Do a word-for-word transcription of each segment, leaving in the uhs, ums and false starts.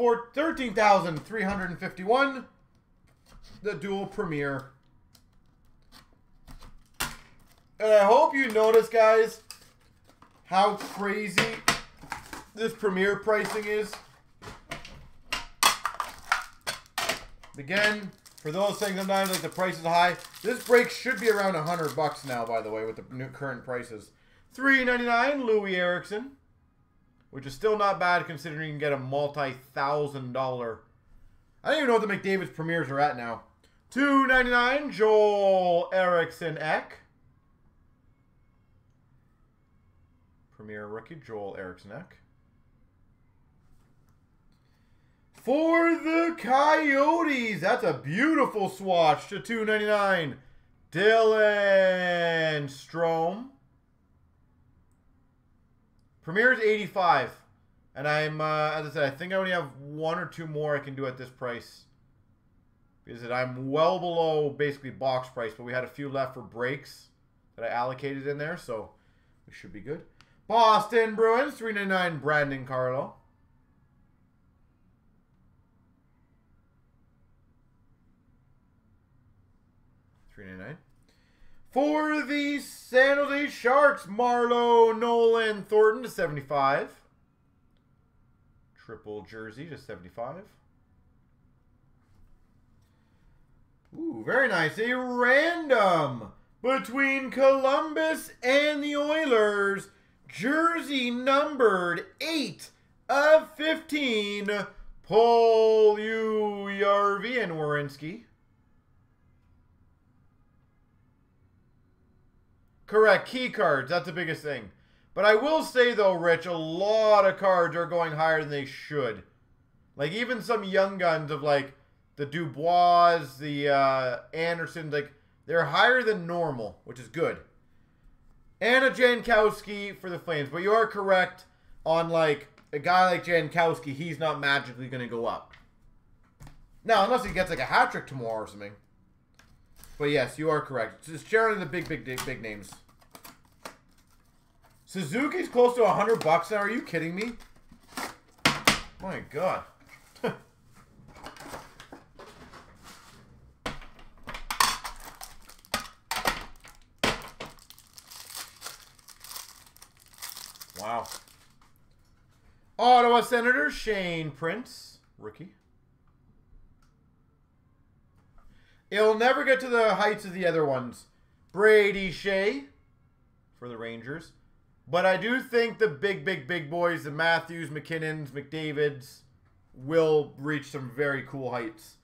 for thirteen thousand three hundred fifty-one, the dual premiere. And I hope you notice, guys, how crazy this premiere pricing is. Again, for those saying sometimes like the price is high, this break should be around a hundred bucks now. By the way, with the new current prices, three ninety-nine Louis Erickson, which is still not bad considering you can get a multi-thousand dollar. I don't even know what the McDavid's premieres are at now. two ninety-nine Joel Eriksson Ek, premier rookie Joel Eriksson Ek. For the Coyotes, that's a beautiful swatch to two ninety-nine. Dylan Strome. Premier is eighty-five. And I'm, uh, as I said, I think I only have one or two more I can do at this price. Because I'm well below basically box price, but we had a few left for breaks that I allocated in there, so we should be good. Boston Bruins, three ninety-nine Brandon Carlo. three ninety-nine. For the San Jose Sharks, Marlowe, Nolan Thornton to seventy-five. Triple jersey to seventy-five. Ooh, very nice. A random between Columbus and the Oilers. Jersey numbered eight of fifteen. Paul Ujarvi and Warinsky. Correct. Key cards. That's the biggest thing. But I will say, though, Rich, a lot of cards are going higher than they should. Like, even some young guns of, like, the Dubois, the uh, Andersons, like, they're higher than normal, which is good. And a Jankowski for the Flames. But you are correct on, like, a guy like Jankowski, he's not magically going to go up. Now, unless he gets, like, a hat trick tomorrow or something. But yes, you are correct. It's generally the big, big, big, big names. Suzuki's close to a hundred bucks now. Are you kidding me? My God. Wow. Ottawa Senators, Shane Prince, rookie. It'll never get to the heights of the other ones. Brady Shea for the Rangers. But I do think the big, big, big boys, the Matthews, McKinnons, McDavids, will reach some very cool heights.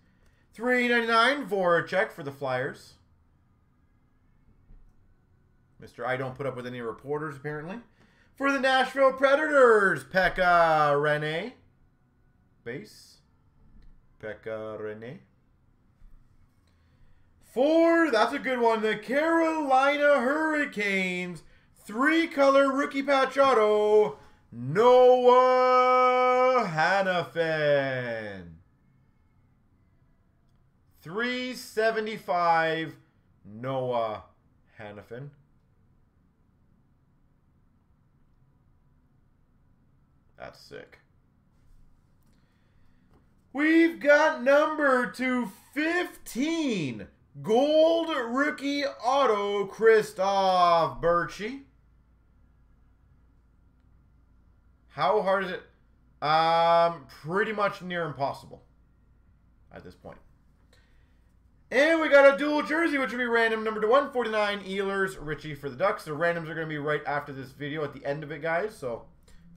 three ninety-nine Voracek for the Flyers. Mister I don't put up with any reporters, apparently. For the Nashville Predators, Pekka Renee. Base. Pekka Renee. Four, that's a good one. The Carolina Hurricanes, three-color rookie patch auto, Noah Hanifin. three seventy-five Noah Hanifin. That's sick. We've got number two fifteen. Gold rookie auto Kristoff Birchie. How hard is it? Um, pretty much near impossible at this point. And we got a dual jersey, which will be random number to one forty-nine Ehlers Richie for the Ducks. The randoms are going to be right after this video at the end of it, guys. So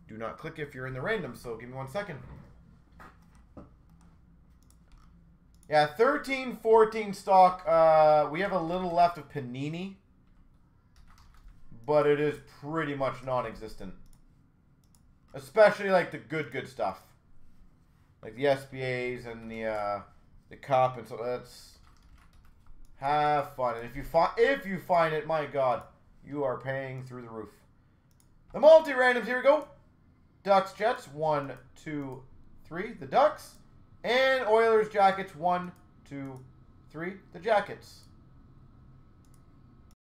do not click if you're in the random. So give me one second. Yeah, thirteen, fourteen stock. Uh, we have a little left of Panini, but it is pretty much non-existent. Especially like the good, good stuff, like the S B As and the uh, the cup, and so that's have fun. And if you find if you find it, my God, you are paying through the roof. The multi-randoms. Here we go. Ducks, Jets. One, two, three. The Ducks. And Oilers Jackets, one, two, three, the Jackets.